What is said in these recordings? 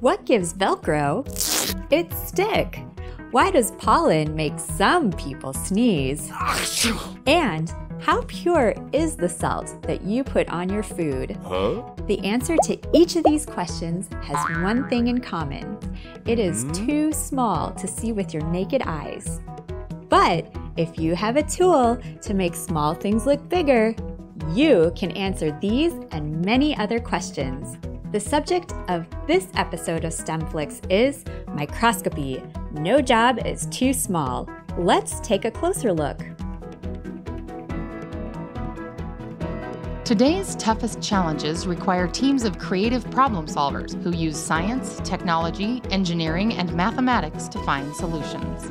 What gives Velcro its stick? Why does pollen make some people sneeze? And how pure is the salt that you put on your food? The answer to each of these questions has one thing in common. It is too small to see with your naked eyes. But if you have a tool to make small things look bigger, you can answer these and many other questions. The subject of this episode of STEM Flicks is microscopy. No job is too small. Let's take a closer look. Today's toughest challenges require teams of creative problem solvers who use science, technology, engineering, and mathematics to find solutions.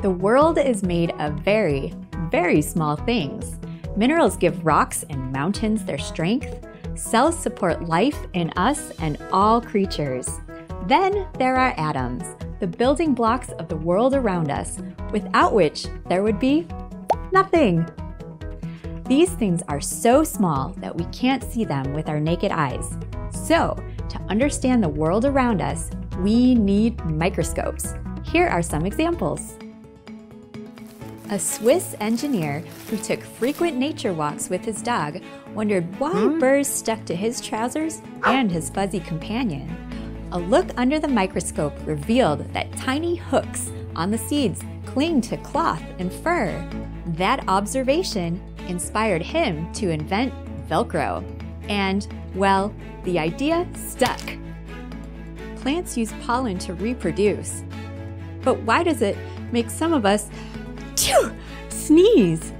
The world is made of very, very small things. Minerals give rocks and mountains their strength. Cells support life in us and all creatures. Then there are atoms, the building blocks of the world around us, without which there would be nothing. These things are so small that we can't see them with our naked eyes. So, to understand the world around us, we need microscopes. Here are some examples. A Swiss engineer who took frequent nature walks with his dog wondered why birds stuck to his trousers and his fuzzy companion. A look under the microscope revealed that tiny hooks on the seeds cling to cloth and fur. That observation inspired him to invent Velcro. And, well, the idea stuck. Plants use pollen to reproduce. But why does it make some of us sneeze?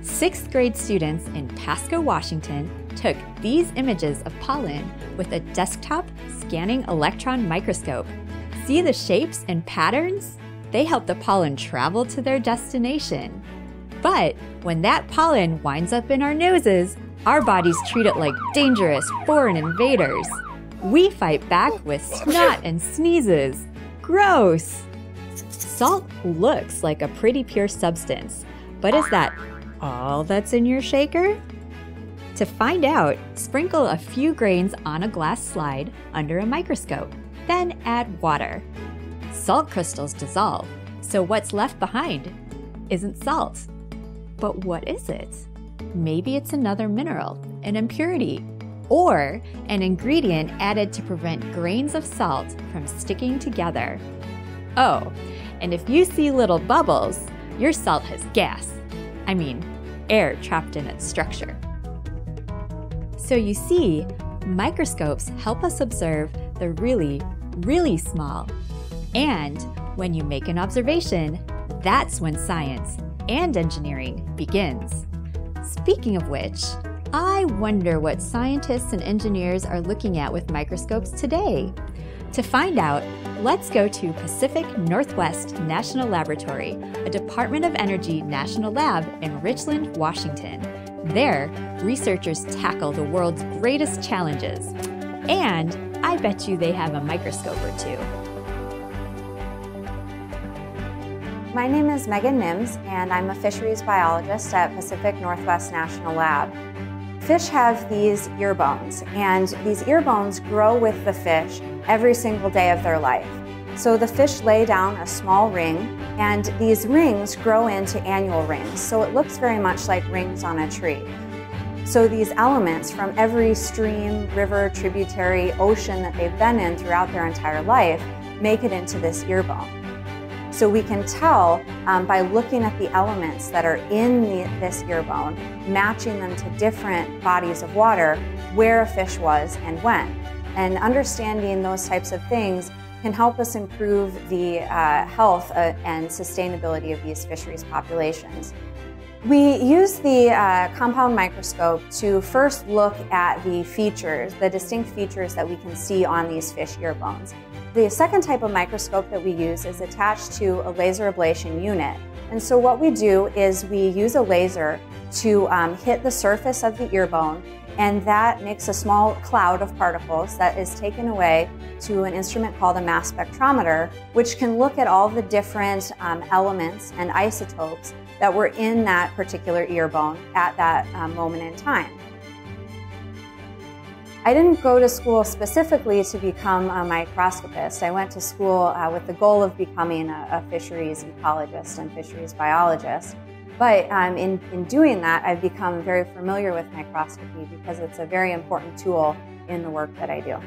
Sixth grade students in Pasco, Washington took these images of pollen with a desktop scanning electron microscope. See the shapes and patterns? They help the pollen travel to their destination. But when that pollen winds up in our noses, our bodies treat it like dangerous foreign invaders. We fight back with snot and sneezes. Gross! Salt looks like a pretty pure substance, but is that all that's in your shaker? To find out, sprinkle a few grains on a glass slide under a microscope, then add water. Salt crystals dissolve, so what's left behind isn't salt. But what is it? Maybe it's another mineral, an impurity, or an ingredient added to prevent grains of salt from sticking together. Oh, and if you see little bubbles, your salt has gas. I mean, air trapped in its structure. So you see, microscopes help us observe the really, really small. And when you make an observation, that's when science and engineering begins. Speaking of which, I wonder what scientists and engineers are looking at with microscopes today. To find out, let's go to Pacific Northwest National Laboratory, a Department of Energy national lab in Richland, Washington. There, researchers tackle the world's greatest challenges. And I bet you they have a microscope or two. My name is Megan Nims, and I'm a fisheries biologist at Pacific Northwest National Lab. Fish have these ear bones, and these ear bones grow with the fish every single day of their life. So the fish lay down a small ring, and these rings grow into annual rings, so it looks very much like rings on a tree. So these elements from every stream, river, tributary, ocean that they've been in throughout their entire life make it into this ear bone. So we can tell by looking at the elements that are in this ear bone, matching them to different bodies of water, where a fish was and when. And understanding those types of things can help us improve the health and sustainability of these fisheries populations. We use the compound microscope to first look at the features, the distinct features that we can see on these fish ear bones. The second type of microscope that we use is attached to a laser ablation unit. And so what we do is we use a laser to hit the surface of the ear bone, and that makes a small cloud of particles that is taken away to an instrument called a mass spectrometer, which can look at all the different elements and isotopes that were in that particular ear bone at that moment in time. I didn't go to school specifically to become a microscopist. I went to school with the goal of becoming a fisheries ecologist and fisheries biologist. But in doing that, I've become very familiar with microscopy because it's a very important tool in the work that I do.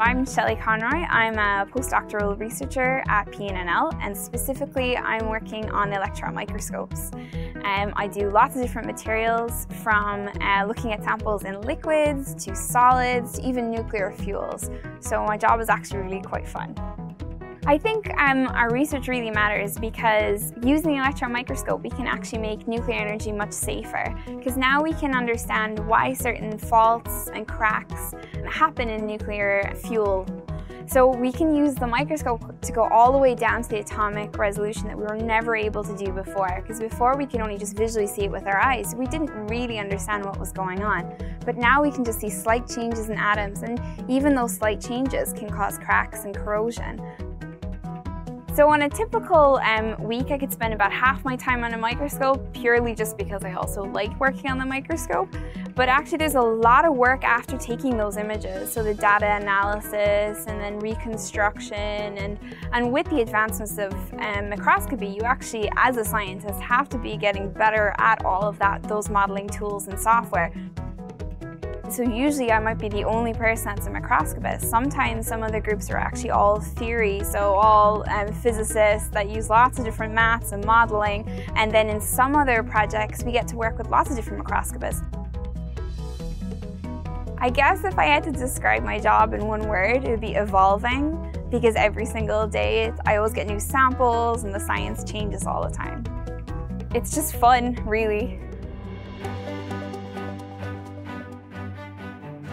I'm Shelley Conroy. I'm a postdoctoral researcher at PNNL, and specifically I'm working on electron microscopes. I do lots of different materials, from looking at samples in liquids, to solids, to even nuclear fuels. So my job is actually really quite fun. I think our research really matters because using the electron microscope, we can actually make nuclear energy much safer, because now we can understand why certain faults and cracks happen in nuclear fuel. So we can use the microscope to go all the way down to the atomic resolution that we were never able to do before, because before we could only just visually see it with our eyes. We didn't really understand what was going on. But now we can just see slight changes in atoms, and even those slight changes can cause cracks and corrosion. So on a typical week, I could spend about half my time on a microscope, purely just because I also like working on the microscope. But actually there's a lot of work after taking those images. So the data analysis and then reconstruction, and with the advancements of microscopy, you actually, as a scientist, have to be getting better at all of that, those modeling tools and software. So usually I might be the only person that's a microscopist. Sometimes some other groups are actually all theory, so all physicists that use lots of different maths and modeling. And then in some other projects, we get to work with lots of different microscopists. I guess if I had to describe my job in one word, it would be evolving, because every single day I always get new samples and the science changes all the time. It's just fun, really.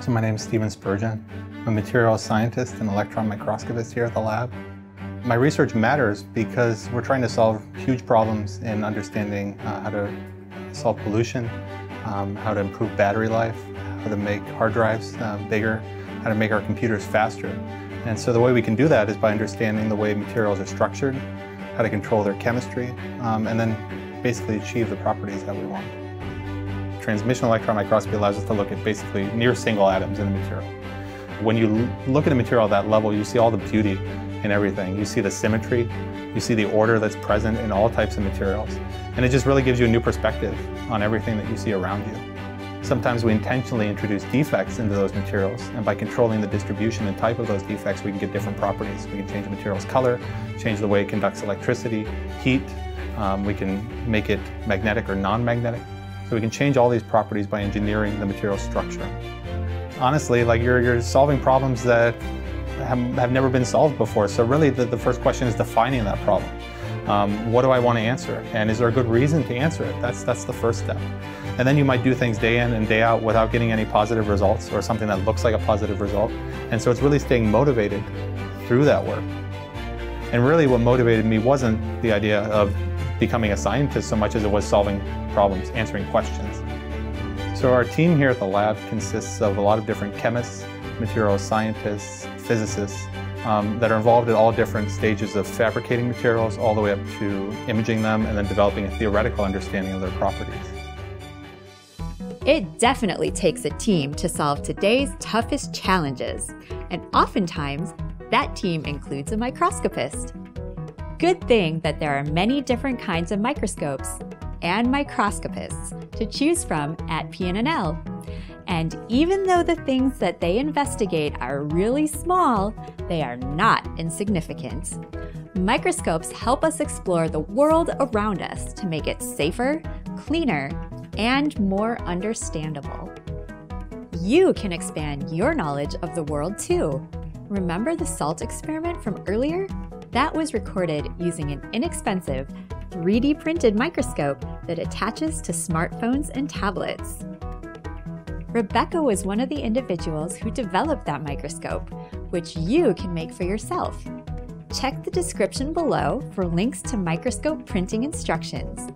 So my name is Stephen Spurgeon. I'm a material scientist and electron microscopist here at the lab. My research matters because we're trying to solve huge problems in understanding how to solve pollution, how to improve battery life, how to make hard drives bigger, how to make our computers faster. And so the way we can do that is by understanding the way materials are structured, how to control their chemistry, and then basically achieve the properties that we want. Transmission electron microscopy allows us to look at basically near single atoms in a material. When you look at a material at that level, you see all the beauty in everything. You see the symmetry, you see the order that's present in all types of materials. And it just really gives you a new perspective on everything that you see around you. Sometimes we intentionally introduce defects into those materials, and by controlling the distribution and type of those defects, we can get different properties. We can change the material's color, change the way it conducts electricity, heat. We can make it magnetic or non-magnetic. So we can change all these properties by engineering the material structure. Honestly, like you're solving problems that have never been solved before. So really the first question is defining that problem. What do I want to answer? And is there a good reason to answer it? That's the first step. And then you might do things day in and day out without getting any positive results, or something that looks like a positive result. And so it's really staying motivated through that work. And really what motivated me wasn't the idea of becoming a scientist so much as it was solving problems, answering questions. So our team here at the lab consists of a lot of different chemists, material scientists, physicists that are involved at all different stages of fabricating materials all the way up to imaging them and then developing a theoretical understanding of their properties. It definitely takes a team to solve today's toughest challenges, and oftentimes that team includes a microscopist. Good thing that there are many different kinds of microscopes and microscopists to choose from at PNNL. And even though the things that they investigate are really small, they are not insignificant. Microscopes help us explore the world around us to make it safer, cleaner, and more understandable. You can expand your knowledge of the world too. Remember the salt experiment from earlier? That was recorded using an inexpensive 3D printed microscope that attaches to smartphones and tablets. Rebecca was one of the individuals who developed that microscope, which you can make for yourself. Check the description below for links to microscope printing instructions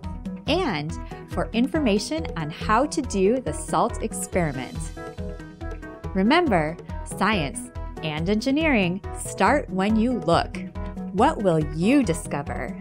and for information on how to do the SALT experiment. Remember, science and engineering start when you look. What will you discover?